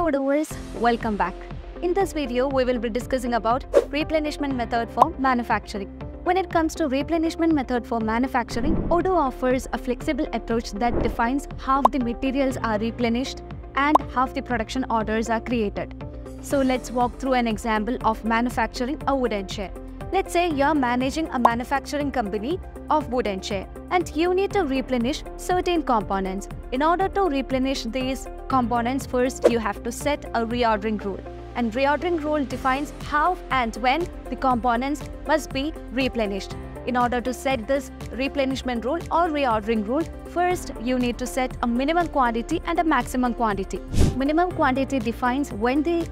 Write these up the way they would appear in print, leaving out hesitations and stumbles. Odooers, welcome back. In this video, we will be discussing about replenishment method for manufacturing. When it comes to replenishment method for manufacturing, Odoo offers a flexible approach that defines how the materials are replenished and how the production orders are created. So let's walk through an example of manufacturing a wooden chair. Let's say you're managing a manufacturing company of wooden chair and you need to replenish certain components. In order to replenish these components, first you have to set a reordering rule. And reordering rule defines how and when the components must be replenished. In order to set this replenishment rule or reordering rule, first you need to set a minimum quantity and a maximum quantity. Minimum quantity defines when the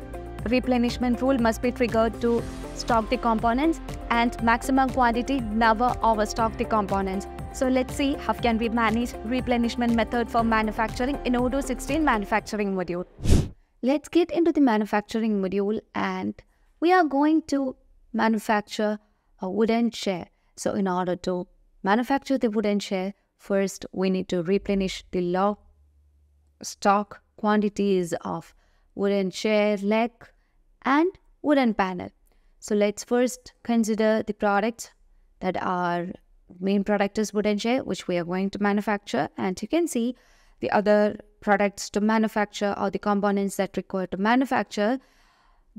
replenishment rule must be triggered to stock the components, and maximum quantity never overstock the components. So let's see how can we manage replenishment method for manufacturing in Odoo 16 manufacturing module. Let's get into the manufacturing module, and we are going to manufacture a wooden chair. So in order to manufacture the wooden chair, first we need to replenish the low stock quantities of wooden chair leg and wooden panel. So let's first consider the products that are main product is wooden chair, which we are going to manufacture, and you can see the other products to manufacture or the components that require to manufacture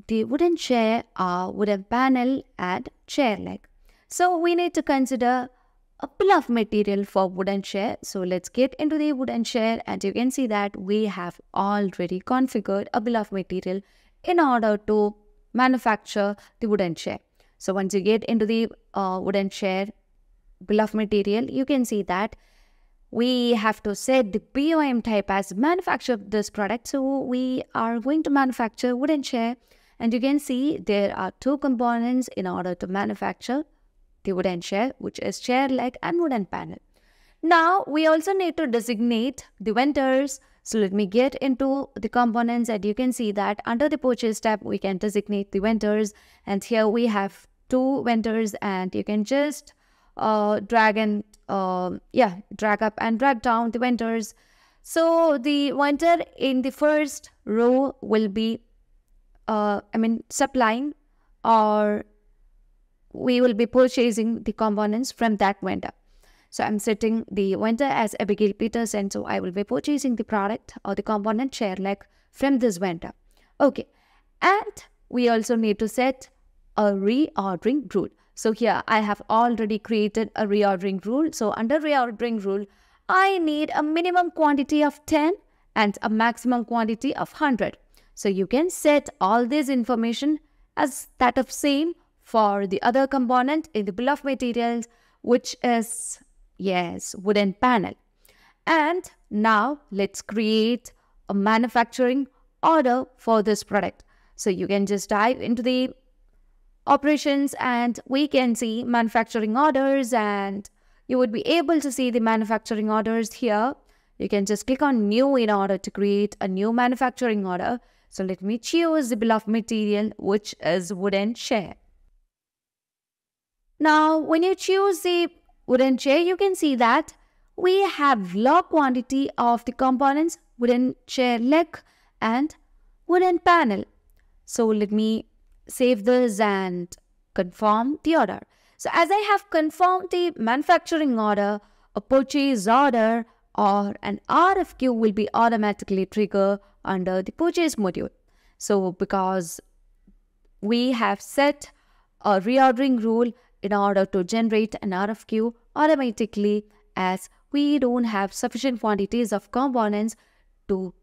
the wooden chair are wooden panel and chair leg. So we need to consider a pool of material for wooden chair. So let's get into the wooden chair, and you can see that we have already configured a pool of material in order to manufacture the wooden chair. So once you get into the wooden chair bill of material, you can see that we have to set the BOM type as manufacture this product. So we are going to manufacture wooden chair, and you can see there are two components in order to manufacture the wooden chair, which is chair leg and wooden panel. Now we also need to designate the vendors. So let me get into the components, and you can see that under the purchase tab, we can designate the vendors. And here we have two vendors, and you can just drag up and drag down the vendors. So the vendor in the first row will be, supplying, or we will be purchasing the components from that vendor. So I'm setting the vendor as Abigail Peterson. So I will be purchasing the product or the component chair leg from this vendor. Okay. And we also need to set a reordering rule. So here I have already created a reordering rule. So under reordering rule, I need a minimum quantity of 10 and a maximum quantity of 100. So you can set all this information as that of same for the other component in the bill of materials, which is wooden panel. And now let's create a manufacturing order for this product. So you can just dive into the operations, and we can see manufacturing orders, and you would be able to see the manufacturing orders here. You can just click on new in order to create a new manufacturing order. So let me choose the bill of material, which is wooden chair. Now, when you choose the wooden chair, you can see that we have low quantity of the components, wooden chair leg and wooden panel. So let me save this and confirm the order. So as I have confirmed the manufacturing order, a purchase order or an RFQ will be automatically triggered under the purchase module. So because we have set a reordering rule, in order to generate an RFQ automatically, as we don't have sufficient quantities of components to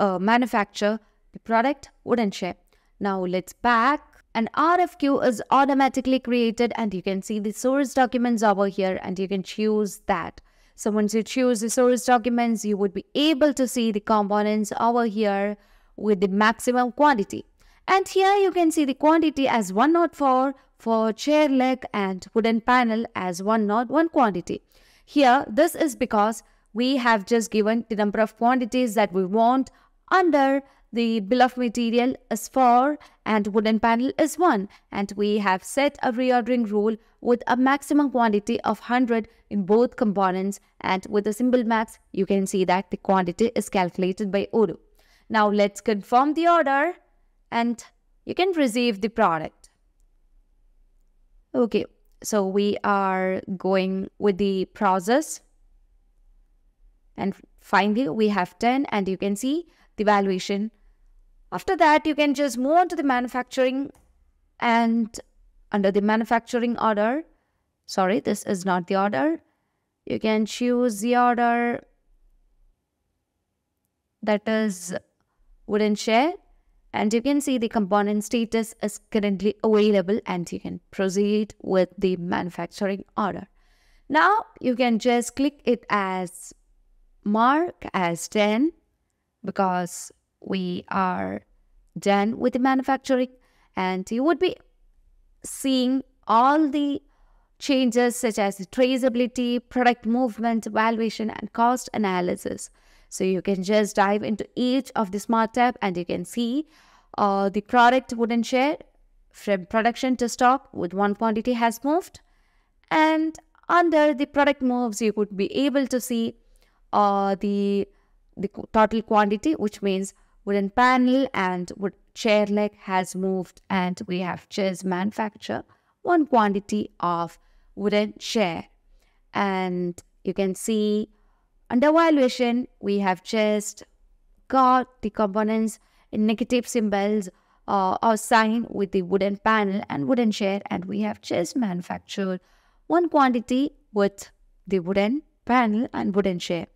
manufacture the product wooden chair. Now let's back. An RFQ is automatically created, and you can see the source documents over here, and you can choose that. So once you choose the source documents, you would be able to see the components over here with the maximum quantity. And here you can see the quantity as 104 for chair leg and wooden panel as 101 quantity. Here, this is because we have just given the number of quantities that we want under the bill of material is 4 and wooden panel is 1. And we have set a reordering rule with a maximum quantity of 100 in both components. And with a symbol max, you can see that the quantity is calculated by Odoo. Now let's confirm the order and you can receive the product. Okay, so we are going with the process. And finally, we have 10 and you can see the valuation. After that, you can just move on to the manufacturing, and under the manufacturing order, sorry, this is not the order. You can choose the order that is wooden chair, and you can see the component status is currently available and you can proceed with the manufacturing order. Now you can just click it as mark as 10 because we are done with the manufacturing, and you would be seeing all the changes such as traceability, product movement, valuation, and cost analysis. So you can just dive into each of the smart tab and you can see the product wooden chair from production to stock with one quantity has moved. And under the product moves, you would be able to see the total quantity, which means wooden panel and wood chair leg has moved, and we have just manufactured one quantity of wooden chair. And you can see under valuation, we have just got the components in negative symbols or sign with the wooden panel and wooden chair, and we have just manufactured one quantity with the wooden panel and wooden chair.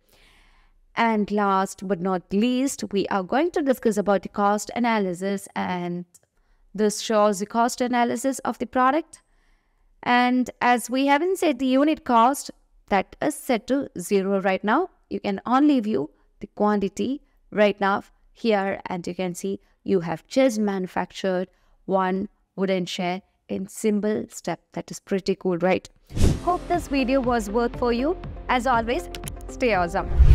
And last but not least, we are going to discuss about the cost analysis, and this shows the cost analysis of the product. And as we haven't set the unit cost, that is set to 0 right now. You can only view the quantity right now here, and you can see you have just manufactured one wooden chair in simple step. That is pretty cool, right? Hope this video was worth for you. As always, stay awesome.